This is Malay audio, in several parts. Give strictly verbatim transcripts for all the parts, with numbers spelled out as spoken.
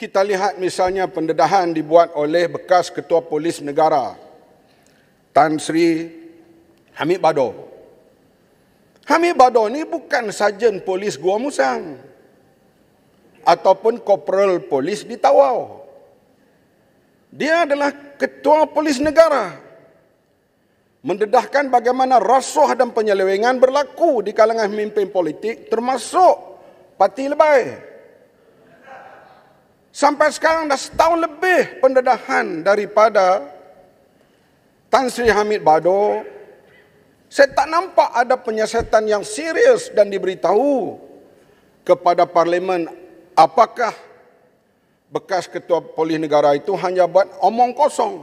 Kita lihat misalnya pendedahan dibuat oleh bekas Ketua Polis Negara Tan Sri Hamid Bador. Hamid Bador ni bukan sarjan polis Gua Musang ataupun korporal polis di Tawau. Dia adalah Ketua Polis Negara, mendedahkan bagaimana rasuah dan penyelewengan berlaku di kalangan pemimpin politik termasuk parti Lebay. Sampai sekarang dah setahun lebih pendedahan daripada Tan Sri Hamid Bador. Saya tak nampak ada penyiasatan yang serius dan diberitahu kepada Parlimen apakah bekas Ketua Polis Negara itu hanya buat omong kosong.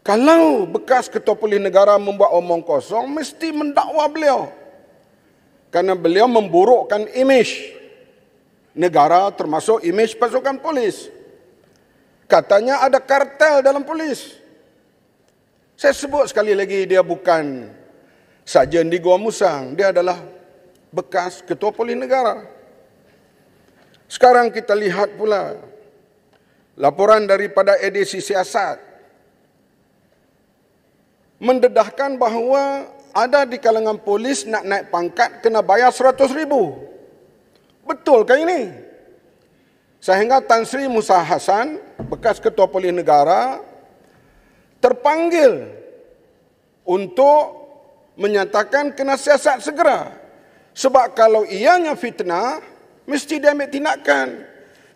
Kalau bekas Ketua Polis Negara membuat omong kosong, mesti mendakwa beliau, kerana beliau memburukkan imej negara termasuk imej pasukan polis. Katanya ada kartel dalam polis. Saya sebut sekali lagi, dia bukan sarjan di Gua Musang. Dia adalah bekas Ketua Polis Negara. Sekarang kita lihat pula laporan daripada edisi siasat mendedahkan bahawa ada di kalangan polis nak naik pangkat kena bayar seratus ribu. Betulkah ini? Sehingga Tan Sri Musa Hassan, bekas Ketua Polis Negara, terpanggil untuk menyatakan kena siasat segera. Sebab kalau ianya fitnah, mesti dia ambil tindakan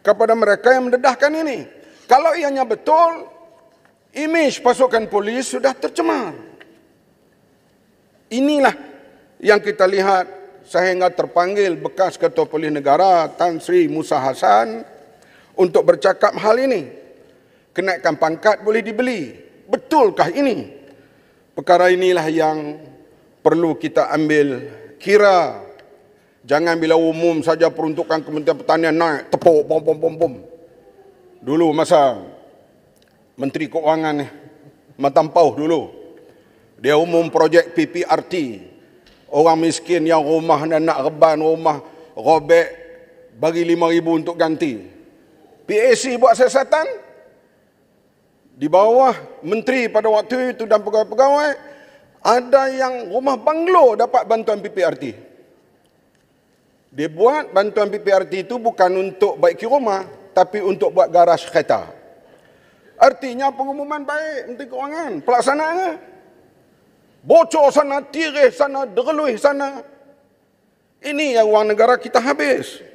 kepada mereka yang mendedahkan ini. Kalau ianya betul, imej pasukan polis sudah tercemar. Inilah yang kita lihat, sehingga terpanggil bekas Ketua Polis Negara Tan Sri Musa Hassan untuk bercakap hal ini. Kenaikan pangkat boleh dibeli. Betulkah ini? Perkara inilah yang perlu kita ambil kira. Jangan bila umum saja peruntukan Kementerian Pertanian naik, tepuk, pom, pom, pom, pom. Dulu masa Menteri Kewangan Matang Pauh dulu, dia umum projek P P R T. Orang miskin yang rumah dan nak reban rumah robek, bagi lima ribu untuk ganti. P A C buat siasatan di bawah menteri pada waktu itu dan pegawai-pegawai, ada yang rumah banglo dapat bantuan P P R T. Dia buat bantuan P P R T itu bukan untuk baiki rumah, tapi untuk buat garaj kereta. Artinya pengumuman baik Menteri Kewangan, pelaksanaannya bocor sana, tirih sana, derluih sana. Ini yang wang negara kita habis.